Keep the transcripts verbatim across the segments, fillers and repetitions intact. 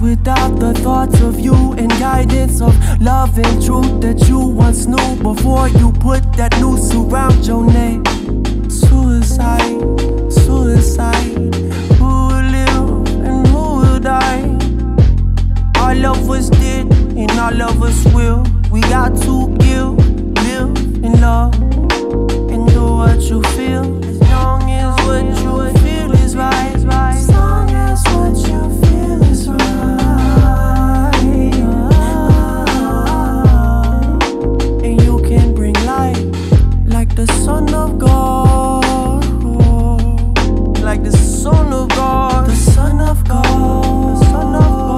without the thoughts of you and guidance of love and truth that you once knew before you put that noose around your neck. Suicide, suicide, who will live and who will die? Our love was dead and our love was will. We got to give, live and love and do what you feel. As long as what you feel is right, as long as what you feel is right. And you can bring light like the Son of God, like the Son of God, the Son of God, the Son of God.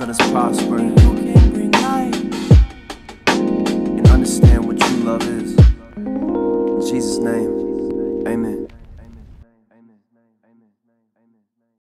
Let us prosper.